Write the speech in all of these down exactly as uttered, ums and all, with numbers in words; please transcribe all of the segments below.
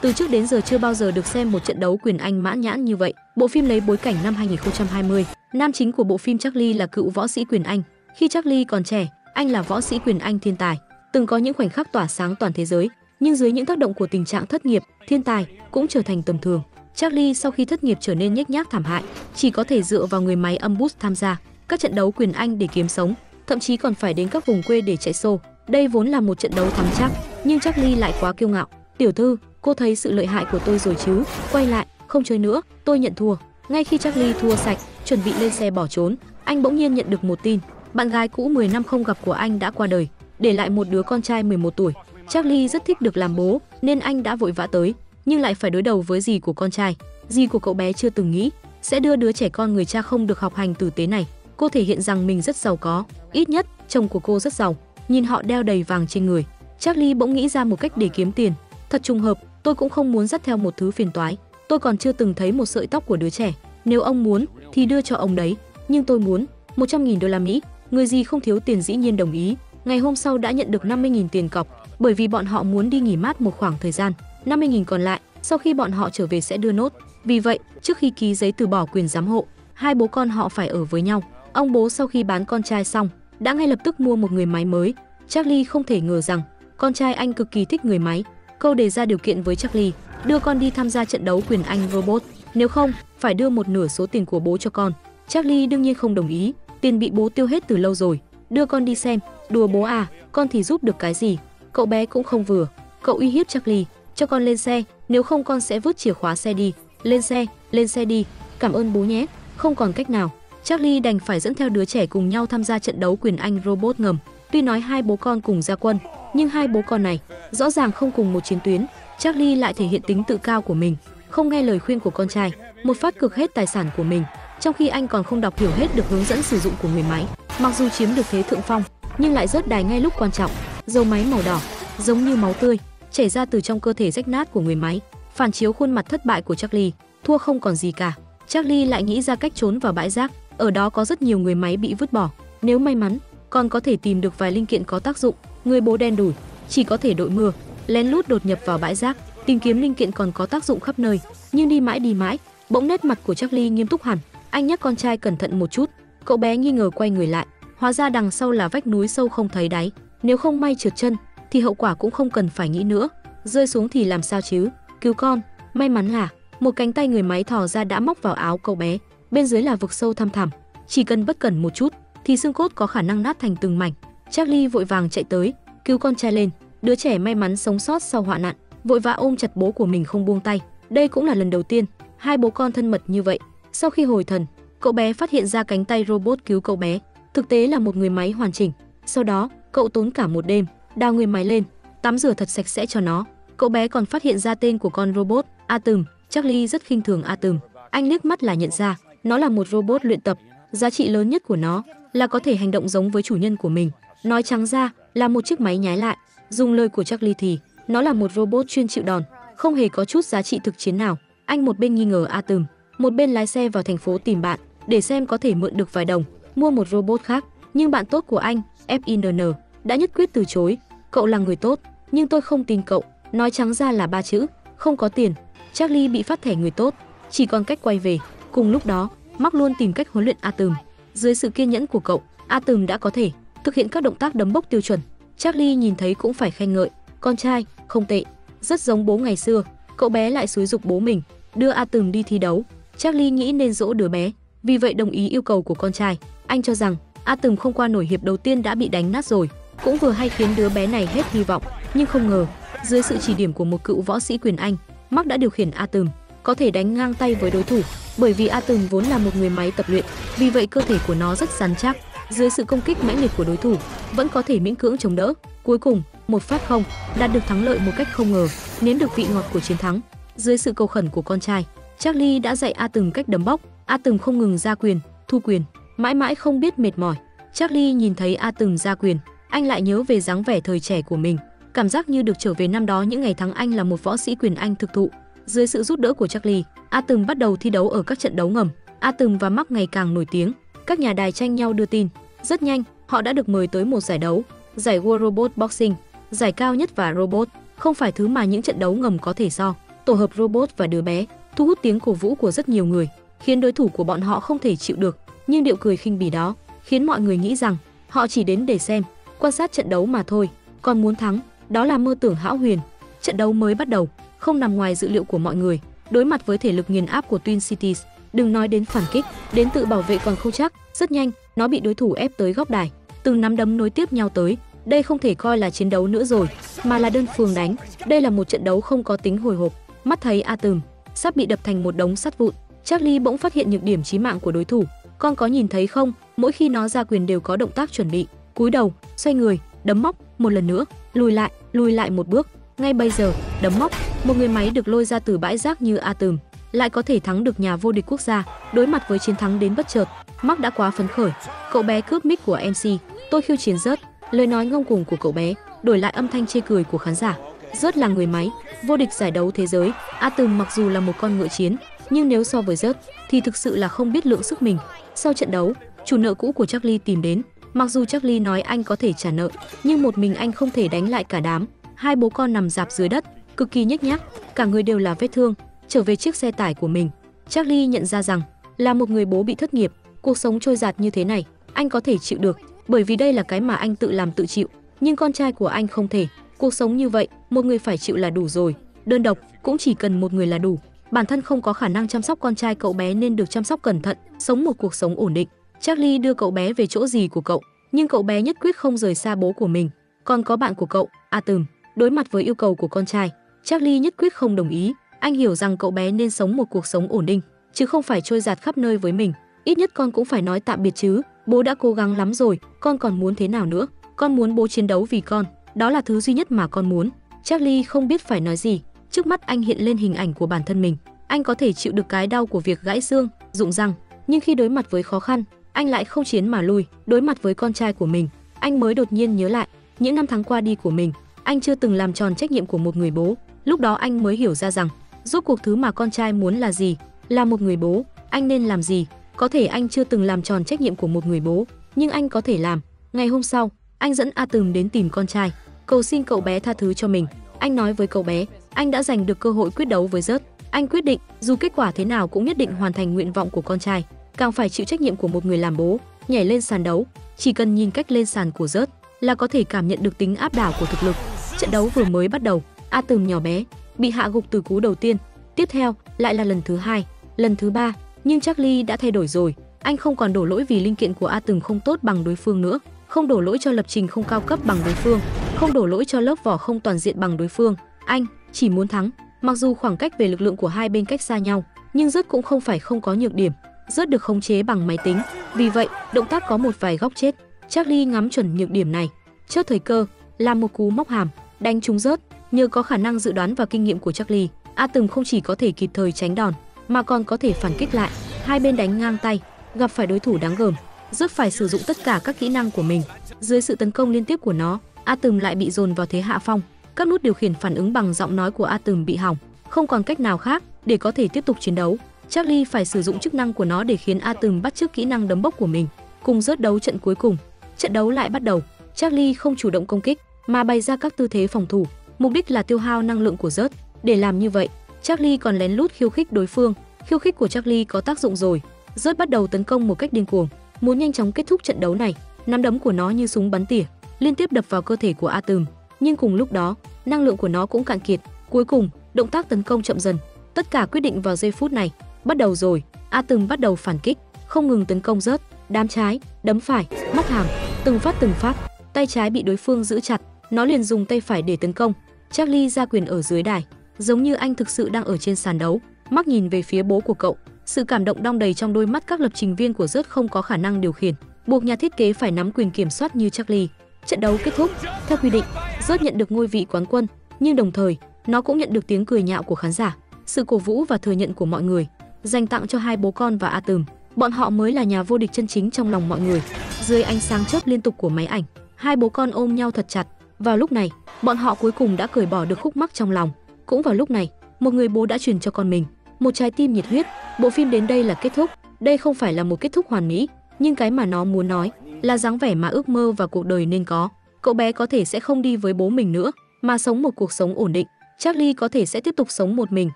Từ trước đến giờ chưa bao giờ được xem một trận đấu quyền Anh mãn nhãn như vậy. Bộ phim lấy bối cảnh năm hai nghìn không trăm hai mươi. Nam chính của bộ phim Charlie là cựu võ sĩ quyền Anh. Khi Charlie còn trẻ, anh là võ sĩ quyền Anh thiên tài, từng có những khoảnh khắc tỏa sáng toàn thế giới. Nhưng dưới những tác động của tình trạng thất nghiệp, thiên tài cũng trở thành tầm thường. Charlie sau khi thất nghiệp trở nên nhếch nhác thảm hại, chỉ có thể dựa vào người máy Ambush tham gia các trận đấu quyền Anh để kiếm sống, thậm chí còn phải đến các vùng quê để chạy xô. Đây vốn là một trận đấu thắng chắc, nhưng Charlie lại quá kiêu ngạo. "Tiểu thư, cô thấy sự lợi hại của tôi rồi chứ? Quay lại, không chơi nữa, tôi nhận thua." Ngay khi Charlie thua sạch, chuẩn bị lên xe bỏ trốn, anh bỗng nhiên nhận được một tin. Bạn gái cũ mười năm không gặp của anh đã qua đời, để lại một đứa con trai mười một tuổi. Charlie rất thích được làm bố, nên anh đã vội vã tới, nhưng lại phải đối đầu với dì của con trai. Dì của cậu bé chưa từng nghĩ sẽ đưa đứa trẻ con người cha không được học hành tử tế này. Cô thể hiện rằng mình rất giàu có, ít nhất chồng của cô rất giàu. Nhìn họ đeo đầy vàng trên người, Charlie bỗng nghĩ ra một cách để kiếm tiền. "Thật trùng hợp, tôi cũng không muốn dắt theo một thứ phiền toái. Tôi còn chưa từng thấy một sợi tóc của đứa trẻ. Nếu ông muốn thì đưa cho ông đấy, nhưng tôi muốn một trăm nghìn đô la Mỹ. Người gì không thiếu tiền dĩ nhiên đồng ý. Ngày hôm sau đã nhận được năm mươi nghìn tiền cọc, bởi vì bọn họ muốn đi nghỉ mát một khoảng thời gian. năm mươi nghìn còn lại, sau khi bọn họ trở về sẽ đưa nốt. Vì vậy, trước khi ký giấy từ bỏ quyền giám hộ, hai bố con họ phải ở với nhau. Ông bố sau khi bán con trai xong, đã ngay lập tức mua một người máy mới. Charlie không thể ngờ rằng con trai anh cực kỳ thích người máy. Cô đề ra điều kiện với Charlie: đưa con đi tham gia trận đấu quyền Anh robot, nếu không phải đưa một nửa số tiền của bố cho con. Charlie đương nhiên không đồng ý, tiền bị bố tiêu hết từ lâu rồi. "Đưa con đi xem, đùa bố à, con thì giúp được cái gì?" Cậu bé cũng không vừa, cậu uy hiếp Charlie: "Cho con lên xe, nếu không con sẽ vứt chìa khóa xe đi. Lên xe, lên xe đi, cảm ơn bố nhé." Không còn cách nào, Charlie đành phải dẫn theo đứa trẻ cùng nhau tham gia trận đấu quyền Anh robot ngầm. Tuy nói hai bố con cùng ra quân, nhưng hai bố con này rõ ràng không cùng một chiến tuyến. Charlie lại thể hiện tính tự cao của mình, không nghe lời khuyên của con trai, một phát cược hết tài sản của mình, trong khi anh còn không đọc hiểu hết được hướng dẫn sử dụng của người máy. Mặc dù chiếm được thế thượng phong, nhưng lại rớt đài ngay lúc quan trọng. Dầu máy màu đỏ giống như máu tươi chảy ra từ trong cơ thể rách nát của người máy, phản chiếu khuôn mặt thất bại của Charlie. Thua không còn gì cả, Charlie lại nghĩ ra cách trốn vào bãi rác, ở đó có rất nhiều người máy bị vứt bỏ, nếu may mắn còn có thể tìm được vài linh kiện có tác dụng. Người bố đen đủi chỉ có thể đội mưa, lén lút đột nhập vào bãi rác, tìm kiếm linh kiện còn có tác dụng khắp nơi. Nhưng đi mãi đi mãi, bỗng nét mặt của Charlie nghiêm túc hẳn, anh nhắc con trai cẩn thận một chút. Cậu bé nghi ngờ quay người lại, hóa ra đằng sau là vách núi sâu không thấy đáy, nếu không may trượt chân thì hậu quả cũng không cần phải nghĩ nữa, rơi xuống thì làm sao chứ. "Cứu con." May mắn là một cánh tay người máy thò ra đã móc vào áo cậu bé, bên dưới là vực sâu thăm thẳm, chỉ cần bất cẩn một chút thì xương cốt có khả năng nát thành từng mảnh. Charlie vội vàng chạy tới cứu con trai lên, đứa trẻ may mắn sống sót sau họa nạn, vội vã ôm chặt bố của mình không buông tay. Đây cũng là lần đầu tiên hai bố con thân mật như vậy. Sau khi hồi thần, cậu bé phát hiện ra cánh tay robot cứu cậu bé thực tế là một người máy hoàn chỉnh. Sau đó cậu tốn cả một đêm đào người máy lên, tắm rửa thật sạch sẽ cho nó. Cậu bé còn phát hiện ra tên của con robot: Atom. Charlie rất khinh thường Atom, anh liếc mắt là nhận ra nó là một robot luyện tập, giá trị lớn nhất của nó là có thể hành động giống với chủ nhân của mình, nói trắng ra là một chiếc máy nhái lại. Dùng lời của Charlie thì nó là một robot chuyên chịu đòn, không hề có chút giá trị thực chiến nào. Anh một bên nghi ngờ Atom, một bên lái xe vào thành phố tìm bạn để xem có thể mượn được vài đồng mua một robot khác, nhưng bạn tốt của anh Finn đã nhất quyết từ chối. "Cậu là người tốt, nhưng tôi không tin cậu." Nói trắng ra là ba chữ: không có tiền. Charlie bị phát thẻ người tốt, chỉ còn cách quay về. Cùng lúc đó, Mark luôn tìm cách huấn luyện Atom. Dưới sự kiên nhẫn của cậu, Atom đã có thể thực hiện các động tác đấm bốc tiêu chuẩn. Charlie nhìn thấy cũng phải khen ngợi: "Con trai, không tệ, rất giống bố ngày xưa." Cậu bé lại xúi giục bố mình đưa Atom đi thi đấu. Charlie nghĩ nên dỗ đứa bé, vì vậy đồng ý yêu cầu của con trai. Anh cho rằng Atom không qua nổi hiệp đầu tiên đã bị đánh nát rồi, cũng vừa hay khiến đứa bé này hết hy vọng. Nhưng không ngờ, dưới sự chỉ điểm của một cựu võ sĩ quyền Anh, Mark đã điều khiển Atom có thể đánh ngang tay với đối thủ. Bởi vì Atom vốn là một người máy tập luyện, vì vậy cơ thể của nó rất rắn chắc, dưới sự công kích mãnh liệt của đối thủ vẫn có thể miễn cưỡng chống đỡ. Cuối cùng một phát không đạt được thắng lợi một cách không ngờ, nếm được vị ngọt của chiến thắng. Dưới sự cầu khẩn của con trai, Charlie đã dạy Atom cách đấm bóc. Atom không ngừng ra quyền, thu quyền, mãi mãi không biết mệt mỏi. Charlie nhìn thấy Atom ra quyền, anh lại nhớ về dáng vẻ thời trẻ của mình, cảm giác như được trở về năm đó những ngày tháng anh là một võ sĩ quyền Anh thực thụ. Dưới sự giúp đỡ của Charlie, Atom bắt đầu thi đấu ở các trận đấu ngầm. Atom và Mark ngày càng nổi tiếng, các nhà đài tranh nhau đưa tin. Rất nhanh, họ đã được mời tới một giải đấu, giải World Robot Boxing, giải cao nhất và robot không phải thứ mà những trận đấu ngầm có thể so. tổ hợp robot và đứa bé thu hút tiếng cổ vũ của rất nhiều người, khiến đối thủ của bọn họ không thể chịu được. Nhưng điệu cười khinh bỉ đó khiến mọi người nghĩ rằng họ chỉ đến để xem, quan sát trận đấu mà thôi, còn muốn thắng, đó là mơ tưởng hão huyền. Trận đấu mới bắt đầu, không nằm ngoài dự liệu của mọi người, đối mặt với thể lực nghiền áp của Twin Cities, đừng nói đến phản kích, đến tự bảo vệ còn không chắc, rất nhanh, nó bị đối thủ ép tới góc đài, từng nắm đấm nối tiếp nhau tới, đây không thể coi là chiến đấu nữa rồi, mà là đơn phương đánh, đây là một trận đấu không có tính hồi hộp. Mắt thấy Atom sắp bị đập thành một đống sắt vụn, Charlie bỗng phát hiện nhược điểm chí mạng của đối thủ, con có nhìn thấy không, mỗi khi nó ra quyền đều có động tác chuẩn bị, cúi đầu, xoay người, đấm móc, một lần nữa, lùi lại, lùi lại một bước. Ngay bây giờ, đấm móc, một người máy được lôi ra từ bãi rác như Atom lại có thể thắng được nhà vô địch quốc gia, đối mặt với chiến thắng đến bất chợt, Mark đã quá phấn khởi. Cậu bé cướp mic của em xê, tôi khiêu chiến Rớt, lời nói ngông cuồng của cậu bé đổi lại âm thanh chê cười của khán giả. Rớt là người máy, vô địch giải đấu thế giới, Atom mặc dù là một con ngựa chiến, nhưng nếu so với Rớt thì thực sự là không biết lượng sức mình. Sau trận đấu, chủ nợ cũ của Charlie tìm đến, mặc dù Charlie nói anh có thể trả nợ, nhưng một mình anh không thể đánh lại cả đám. Hai bố con nằm dạp dưới đất, cực kỳ nhếch nhác, cả người đều là vết thương. Trở về chiếc xe tải của mình, Charlie nhận ra rằng là một người bố bị thất nghiệp, cuộc sống trôi dạt như thế này, anh có thể chịu được, bởi vì đây là cái mà anh tự làm tự chịu, nhưng con trai của anh không thể. Cuộc sống như vậy, một người phải chịu là đủ rồi, đơn độc cũng chỉ cần một người là đủ. Bản thân không có khả năng chăm sóc con trai cậu bé nên được chăm sóc cẩn thận, sống một cuộc sống ổn định. Charlie đưa cậu bé về chỗ gì của cậu, nhưng cậu bé nhất quyết không rời xa bố của mình. Còn có bạn của cậu, Atom, đối mặt với yêu cầu của con trai, Charlie nhất quyết không đồng ý. Anh hiểu rằng cậu bé nên sống một cuộc sống ổn định, chứ không phải trôi dạt khắp nơi với mình. Ít nhất con cũng phải nói tạm biệt chứ, bố đã cố gắng lắm rồi, con còn muốn thế nào nữa? Con muốn bố chiến đấu vì con, đó là thứ duy nhất mà con muốn. Charlie không biết phải nói gì, trước mắt anh hiện lên hình ảnh của bản thân mình. Anh có thể chịu được cái đau của việc gãy xương, rụng răng, nhưng khi đối mặt với khó khăn, anh lại không chiến mà lùi. Đối mặt với con trai của mình, anh mới đột nhiên nhớ lại, những năm tháng qua đi của mình, anh chưa từng làm tròn trách nhiệm của một người bố. Lúc đó anh mới hiểu ra rằng, rốt cuộc thứ mà con trai muốn là gì, là một người bố, anh nên làm gì. Có thể anh chưa từng làm tròn trách nhiệm của một người bố, nhưng anh có thể làm. Ngày hôm sau, anh dẫn Atom đến tìm con trai, cầu xin cậu bé tha thứ cho mình. Anh nói với cậu bé, anh đã giành được cơ hội quyết đấu với Rớt. Anh quyết định, dù kết quả thế nào cũng nhất định hoàn thành nguyện vọng của con trai, càng phải chịu trách nhiệm của một người làm bố. Nhảy lên sàn đấu, chỉ cần nhìn cách lên sàn của Rớt là có thể cảm nhận được tính áp đảo của thực lực. Trận đấu vừa mới bắt đầu, Atom nhỏ bé bị hạ gục từ cú đầu tiên, tiếp theo lại là lần thứ hai, lần thứ ba, nhưng Charlie đã thay đổi rồi. Anh không còn đổ lỗi vì linh kiện của Atom không tốt bằng đối phương nữa, không đổ lỗi cho lập trình không cao cấp bằng đối phương, không đổ lỗi cho lớp vỏ không toàn diện bằng đối phương. Anh chỉ muốn thắng. Mặc dù khoảng cách về lực lượng của hai bên cách xa nhau, nhưng Rớt cũng không phải không có nhược điểm. Rớt được khống chế bằng máy tính, vì vậy động tác có một vài góc chết. Charlie ngắm chuẩn nhược điểm này, chớp thời cơ làm một cú móc hàm đánh trúng Rớt. Nhờ có khả năng dự đoán và kinh nghiệm của Charlie, Atom không chỉ có thể kịp thời tránh đòn mà còn có thể phản kích lại. Hai bên đánh ngang tay, gặp phải đối thủ đáng gờm, Rớt phải sử dụng tất cả các kỹ năng của mình. Dưới sự tấn công liên tiếp của nó, Atom lại bị dồn vào thế hạ phong. Các nút điều khiển phản ứng bằng giọng nói của Atom bị hỏng, không còn cách nào khác để có thể tiếp tục chiến đấu. Charlie phải sử dụng chức năng của nó để khiến Atom bắt chước kỹ năng đấm bốc của mình. Cùng Rớt đấu trận cuối cùng, trận đấu lại bắt đầu. Charlie không chủ động công kích mà bày ra các tư thế phòng thủ, mục đích là tiêu hao năng lượng của Rớt. Để làm như vậy, Charlie còn lén lút khiêu khích đối phương. Khiêu khích của Charlie có tác dụng rồi. Rớt bắt đầu tấn công một cách điên cuồng, muốn nhanh chóng kết thúc trận đấu này. Nắm đấm của nó như súng bắn tỉa, liên tiếp đập vào cơ thể của Atom, nhưng cùng lúc đó, năng lượng của nó cũng cạn kiệt. Cuối cùng, động tác tấn công chậm dần, tất cả quyết định vào giây phút này. Bắt đầu rồi, Atom bắt đầu phản kích, không ngừng tấn công Rớt, đám trái, đấm phải, móc hàm, từng phát từng phát. Tay trái bị đối phương giữ chặt, nó liền dùng tay phải để tấn công. Charlie ra quyền ở dưới đài, giống như anh thực sự đang ở trên sàn đấu. Mark nhìn về phía bố của cậu, sự cảm động đong đầy trong đôi mắt. Các lập trình viên của Rớt không có khả năng điều khiển, buộc nhà thiết kế phải nắm quyền kiểm soát như Charlie. Trận đấu kết thúc. Theo quy định, Rớt nhận được ngôi vị quán quân, nhưng đồng thời, nó cũng nhận được tiếng cười nhạo của khán giả, sự cổ vũ và thừa nhận của mọi người. Dành tặng cho hai bố con và Atom, bọn họ mới là nhà vô địch chân chính trong lòng mọi người. Dưới ánh sáng chớp liên tục của máy ảnh, hai bố con ôm nhau thật chặt. Vào lúc này, bọn họ cuối cùng đã cởi bỏ được khúc mắc trong lòng. Cũng vào lúc này, một người bố đã truyền cho con mình một trái tim nhiệt huyết. Bộ phim đến đây là kết thúc. Đây không phải là một kết thúc hoàn mỹ, nhưng cái mà nó muốn nói là dáng vẻ mà ước mơ và cuộc đời nên có. Cậu bé có thể sẽ không đi với bố mình nữa, mà sống một cuộc sống ổn định. Charlie có thể sẽ tiếp tục sống một mình,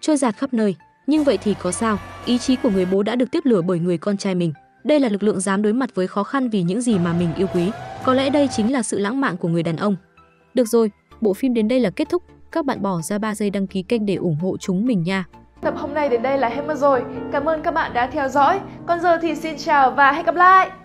trôi dạt khắp nơi, nhưng vậy thì có sao? Ý chí của người bố đã được tiếp lửa bởi người con trai mình. Đây là lực lượng dám đối mặt với khó khăn vì những gì mà mình yêu quý. Có lẽ đây chính là sự lãng mạn của người đàn ông. Được rồi, bộ phim đến đây là kết thúc. Các bạn bỏ ra ba giây đăng ký kênh để ủng hộ chúng mình nha. Tập hôm nay đến đây là hết mất rồi. Cảm ơn các bạn đã theo dõi. Còn giờ thì xin chào và hẹn gặp lại.